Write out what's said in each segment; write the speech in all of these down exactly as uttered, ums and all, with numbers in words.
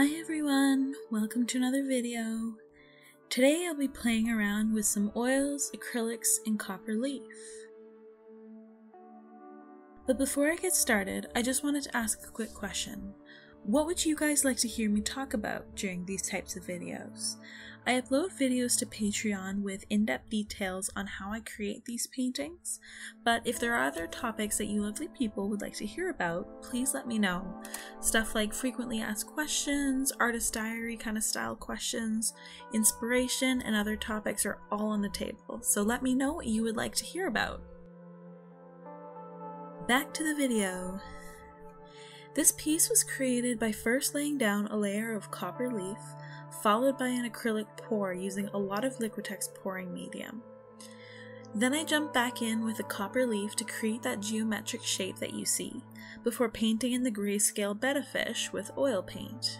Hi everyone, welcome to another video. Today I'll be playing around with some oils, acrylics, and copper leaf. But before I get started, I just wanted to ask a quick question. What would you guys like to hear me talk about during these types of videos? I upload videos to Patreon with in-depth details on how I create these paintings, but if there are other topics that you lovely people would like to hear about, please let me know. Stuff like frequently asked questions, artist diary kind of style questions, inspiration, and other topics are all on the table, so let me know what you would like to hear about. Back to the video. This piece was created by first laying down a layer of copper leaf, followed by an acrylic pour using a lot of Liquitex pouring medium. Then I jumped back in with a copper leaf to create that geometric shape that you see, before painting in the grayscale Betta fish with oil paint.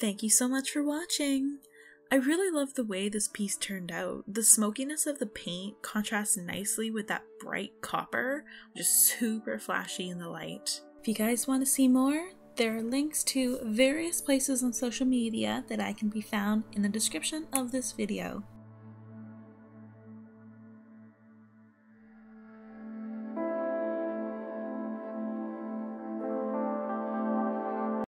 Thank you so much for watching! I really love the way this piece turned out. The smokiness of the paint contrasts nicely with that bright copper, which is super flashy in the light. If you guys want to see more, there are links to various places on social media that I can be found in the description of this video.